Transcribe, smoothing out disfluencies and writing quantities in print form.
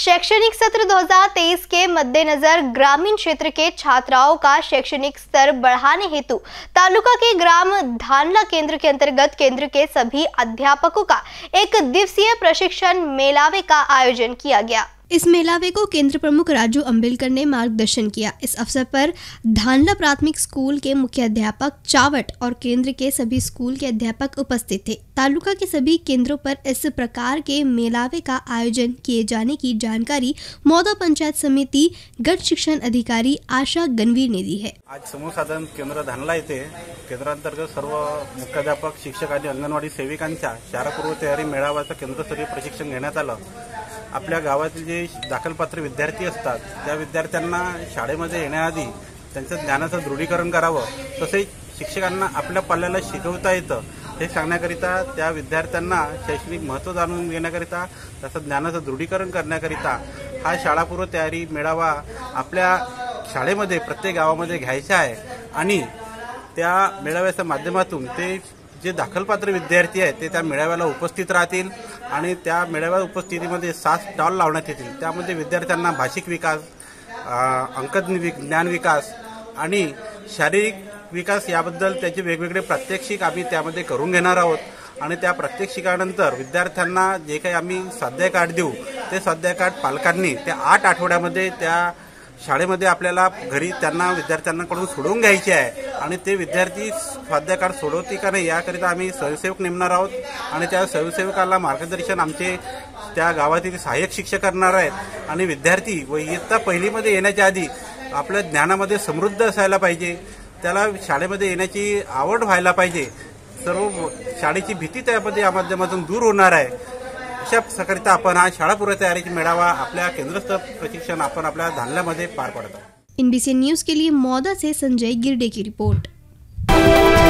शैक्षणिक सत्र 2023 के मद्देनजर ग्रामीण क्षेत्र के छात्राओं का शैक्षणिक स्तर बढ़ाने हेतु तालुका के ग्राम धानला केंद्र के अंतर्गत केंद्र के सभी अध्यापकों का एक दिवसीय प्रशिक्षण मेलावे का आयोजन किया गया। इस मेलावे को केंद्र प्रमुख राजू अंबिलकर ने मार्गदर्शन किया। इस अवसर पर धानला प्राथमिक स्कूल के मुख्य अध्यापक चावट और केंद्र के सभी स्कूल के अध्यापक उपस्थित थे। तालुका के सभी केंद्रों पर इस प्रकार के मेलावे का आयोजन किए जाने की जानकारी मौदा पंचायत समिति गट शिक्षण अधिकारी आशा गणवीर ने दी है। आज समूह साधन केंद्र धानला येथे केंद्रांतर्गत सर्व मुख्याध्यापक, शिक्षक आणि अंगणवाडी सेविकांच्या शालापूर्व तयारी मेळाव्याचा केंद्रस्तरीय प्रशिक्षण घेण्यात आलं। आपल्या गावातील जे दाखलपात्र विद्यार्थी असतात त्या विद्यार्थ्यांना शाळेमध्ये येण्याआधी त्यांचं ज्ञानाचं दृढीकरण करावं, तसेच शिक्षकांना आपल्या पाल्याला शिकवता येतं हे सांगण्याकरिता, त्या विद्यार्थ्यांना शैक्षणिक महत्त्व जाणून घेण्याकरिता, त्याचं ज्ञानाचं दृढीकरण करण्याकरिता हा शाळापूर्व तयारी मेळावा आपल्या शाळेमध्ये प्रत्येक गावामध्ये घ्यायचा आहे आणि त्या मेळाव्याच्या माध्यमातून ते जे दाखलपात्र विद्यार्थी आहेत ते त्या मेळाव्याला उपस्थित राहतील आणि त्या मेळाव्या उपस्थितीमध्ये 7 स्टॉल लावण्यात येतील। त्यामध्ये विद्यार्थ्यांना भाषिक विकास, ज्ञान विकास आणि शारीरिक विकास याबद्दल त्याचे वेगवेगळे प्रात्यक्षिक आम्ही त्यामध्ये करून घेणार आहोत आणि त्या प्रात्यक्षिकानंतर विद्यार्थ्यांना जे काही आम्ही स्वाध्याय कार्ड देऊ ते स्वाध्याय कार्ड पालकांनी त्या 8 आठवड्यामध्ये त्या शाळेमध्ये आपल्याला घरी त्यांना विद्यार्थ्यांकडून सोडवून घ्यायचे आहे आणि ते विद्यार्थी स्वाध्याय कार्ड सोडवते का नाही याकरिता आम्ही स्वयंसेवक नेमणार आहोत आणि त्या स्वयंसेवकाला मार्गदर्शन आमचे त्या गावातील सहाय्यक शिक्षक करणार आहेत आणि विद्यार्थी व इयत्ता पहिलीमध्ये येण्याच्या आधी आपल्या ज्ञानामध्ये समृद्ध असायला पाहिजे, त्याला शाळेमध्ये येण्याची आवड व्हायला पाहिजे, सर्व शाळेची भीती त्यामध्ये या माध्यमातून दूर होणार आहे। अशा प्रकारचा आपण हा शाळापूर्व तयारीचा मेळावा आपल्या केंद्रस्थ प्रशिक्षण आपण आपल्या धानल्यामध्ये पार पडतो। आईएनबीसीएन न्यूज़ के लिए मौदा से संजय गिरडे की रिपोर्ट।